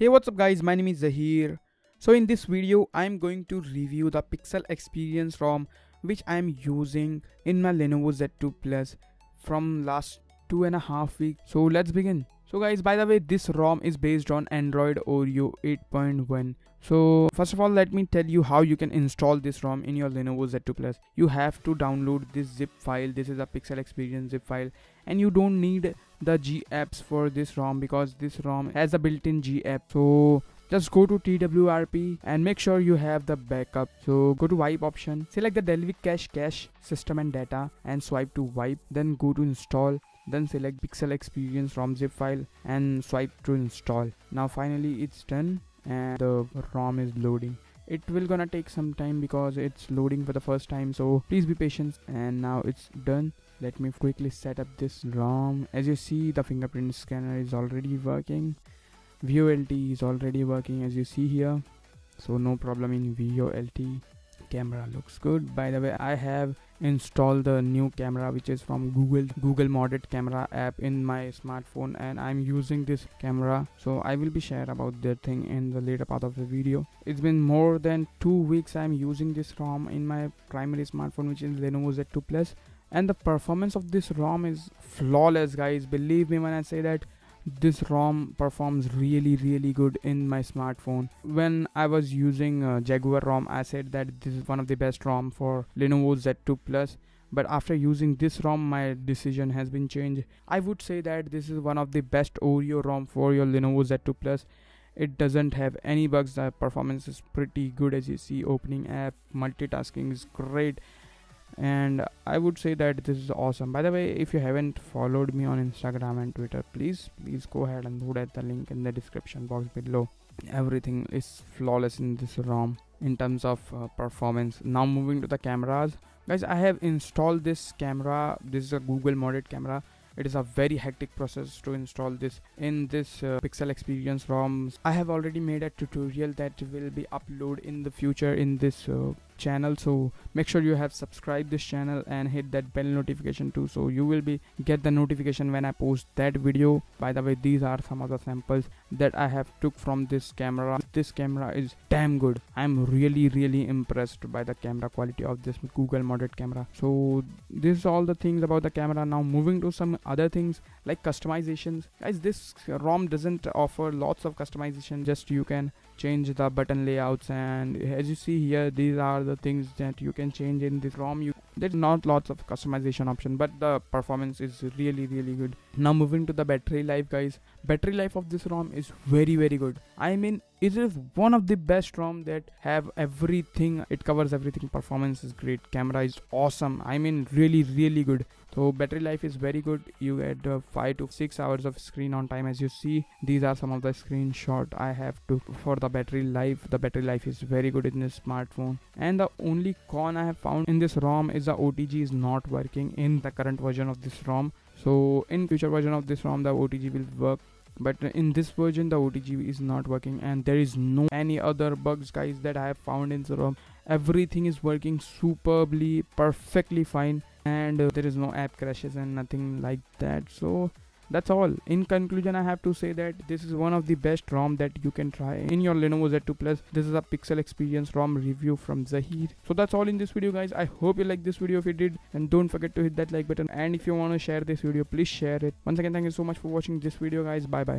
Hey, what's up guys, my name is Zahir. So in this video, I'm going to review the Pixel Experience ROM which I'm using in my Lenovo Z2 Plus from last 2.5 weeks. So let's begin. So guys, by the way, this ROM is based on Android Oreo 8.1. So first of all, let me tell you how you can install this ROM in your Lenovo Z2 Plus. You have to download this zip file. This is a Pixel Experience zip file, and you don't need the GApps for this ROM because this ROM has a built-in GApp. So just go to TWRP and make sure you have the backup. So go to wipe option, select the Delvik cache, system and data, and swipe to wipe. Then go to install, then select Pixel Experience ROM zip file and swipe to install. Now finally it's done and the ROM is loading. It will gonna take some time because it's loading for the first time, so please be patient. And now it's done. Let me quickly set up this ROM. As you see, the fingerprint scanner is already working. VoLTE is already working, as you see here, so no problem in VoLTE. Camera looks good. By the way, I have installed the new camera which is from Google modded camera app in my smartphone, and I'm using this camera, so I will be sharing about that thing in the later part of the video. It's been more than 2 weeks I'm using this ROM in my primary smartphone which is Lenovo Z2 Plus, and the performance of this ROM is flawless guys. Believe me when I say that this ROM performs really good in my smartphone. When I was using Jaguar ROM, I said that this is one of the best ROM for Lenovo Z2 Plus, but after using this ROM my decision has been changed. I would say that this is one of the best Oreo ROM for your Lenovo Z2 Plus. It doesn't have any bugs. The performance is pretty good, as you see. Opening app, multitasking is great, and I would say that this is awesome. By the way, if you haven't followed me on Instagram and Twitter, please go ahead and do that. The link in the description box below. Everything is flawless in this ROM in terms of performance. Now moving to the cameras guys, I have installed this camera. This is a Google modded camera. It is a very hectic process to install this in this Pixel Experience ROMs. I have already made a tutorial that will be uploaded in the future in this channel, so make sure you have subscribed this channel and hit that bell notification too, so you will be get the notification when I post that video. By the way, these are some of the samples that I have took from this camera. This camera is damn good. I'm really impressed by the camera quality of this Google modded camera. So this is all the things about the camera. Now moving to some other things like customizations guys. This ROM doesn't offer lots of customization. Just you can change the button layouts, and as you see here, these are the things that you can change in this ROM. There's not lots of customization option, but the performance is really good. Now moving to the battery life guys. Battery life of this ROM is very good. I mean, it is one of the best ROM that have everything. It covers everything. Performance is great, camera is awesome. I mean really good. So battery life is very good. You get 5 to 6 hours of screen on time. As you see, these are some of the screenshot I have took for the battery life. The battery life is very good in this smartphone, and the only con I have found in this ROM is the OTG is not working in the current version of this ROM. So in future version of this ROM the OTG will work, but in this version the OTG is not working, and there is no any other bugs guys that I have found in the ROM. Everything is working superbly, perfectly fine, and there is no app crashes and nothing like that. So that's all. In conclusion, I have to say that this is one of the best ROM that you can try in your Lenovo Z2 Plus. This is a Pixel Experience ROM review from Zahir. So that's all in this video guys. I hope you like this video. If you did, then don't forget to hit that like button, and if you want to share this video, please share it. Once again, thank you so much for watching this video guys. Bye bye.